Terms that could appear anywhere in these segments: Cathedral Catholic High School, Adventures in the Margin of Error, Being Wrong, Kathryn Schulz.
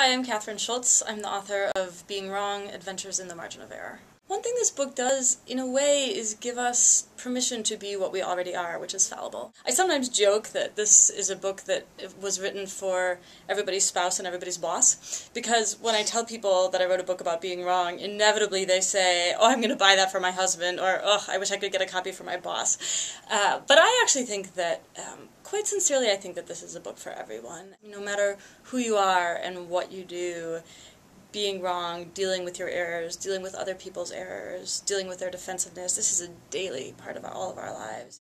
Hi, I'm Kathryn Schulz. I'm the author of Being Wrong, Adventures in the Margin of Error. One thing this book does, in a way, is give us permission to be what we already are, which is fallible. I sometimes joke that this is a book that was written for everybody's spouse and everybody's boss, because when I tell people that I wrote a book about being wrong, inevitably they say, "Oh, I'm going to buy that for my husband," or "Oh, I wish I could get a copy for my boss." But I actually think that quite sincerely, I think that this is a book for everyone. No matter who you are and what you do, being wrong, dealing with your errors, dealing with other people's errors, dealing with their defensiveness, this is a daily part of all of our lives.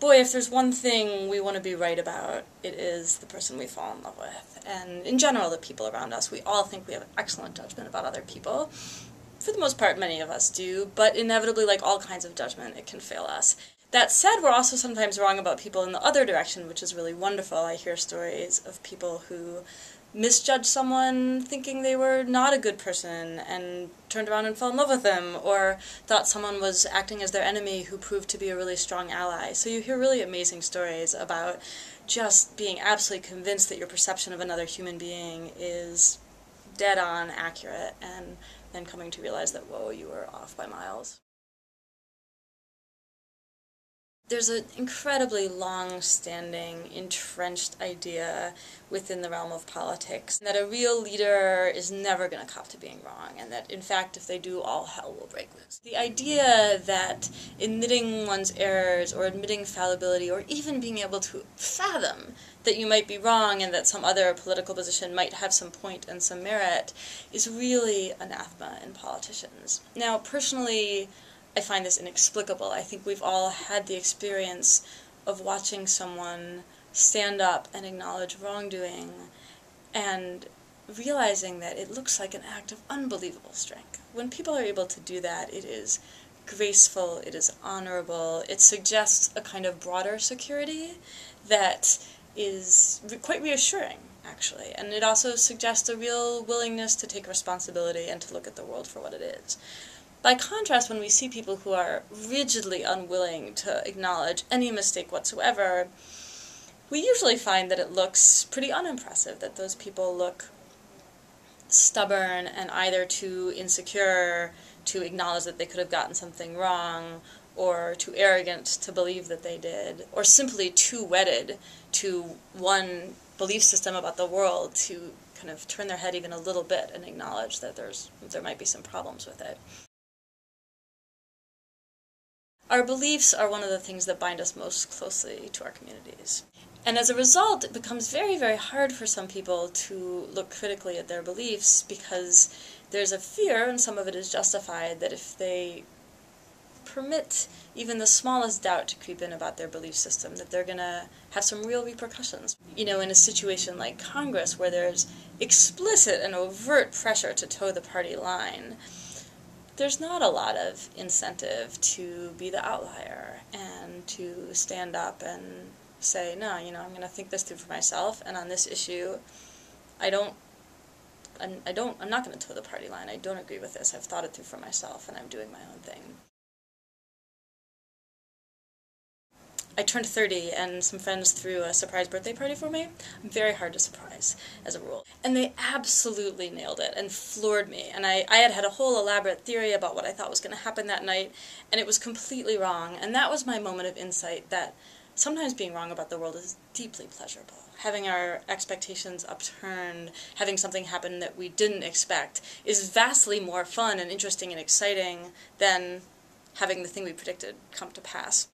Boy, if there's one thing we want to be right about, it is the person we fall in love with. And in general, the people around us. We all think we have excellent judgment about other people. For the most part, many of us do, but inevitably, like all kinds of judgment, it can fail us. That said, we're also sometimes wrong about people in the other direction, which is really wonderful. I hear stories of people who misjudge someone thinking they were not a good person and turned around and fell in love with them, or thought someone was acting as their enemy who proved to be a really strong ally. So you hear really amazing stories about just being absolutely convinced that your perception of another human being is dead-on accurate, and then coming to realize that, whoa, you were off by miles. There's an incredibly long-standing, entrenched idea within the realm of politics that a real leader is never going to cop to being wrong, and that, in fact, if they do, all hell will break loose. The idea that admitting one's errors or admitting fallibility or even being able to fathom that you might be wrong and that some other political position might have some point and some merit is really anathema in politicians. Now, personally, I find this inexplicable. I think we've all had the experience of watching someone stand up and acknowledge wrongdoing and realizing that it looks like an act of unbelievable strength. When people are able to do that, it is graceful, it is honorable, it suggests a kind of broader security that is quite reassuring, actually. And it also suggests a real willingness to take responsibility and to look at the world for what it is. By contrast, when we see people who are rigidly unwilling to acknowledge any mistake whatsoever, we usually find that it looks pretty unimpressive, that those people look stubborn and either too insecure to acknowledge that they could have gotten something wrong, or too arrogant to believe that they did, or simply too wedded to one belief system about the world to kind of turn their head even a little bit and acknowledge that there might be some problems with it. Our beliefs are one of the things that bind us most closely to our communities. And as a result, it becomes very, very hard for some people to look critically at their beliefs because there's a fear, and some of it is justified, that if they permit even the smallest doubt to creep in about their belief system, that they're going to have some real repercussions. You know, in a situation like Congress, where there's explicit and overt pressure to toe the party line, there's not a lot of incentive to be the outlier and to stand up and say, no, you know, I'm going to think this through for myself, and on this issue, I'm not going to toe the party line. I don't agree with this. I've thought it through for myself, and I'm doing my own thing. I turned 30, and some friends threw a surprise birthday party for me. I'm very hard to surprise, as a rule. And they absolutely nailed it and floored me. And I had had a whole elaborate theory about what I thought was going to happen that night, and it was completely wrong. And that was my moment of insight that sometimes being wrong about the world is deeply pleasurable. Having our expectations upturned, having something happen that we didn't expect, is vastly more fun and interesting and exciting than having the thing we predicted come to pass.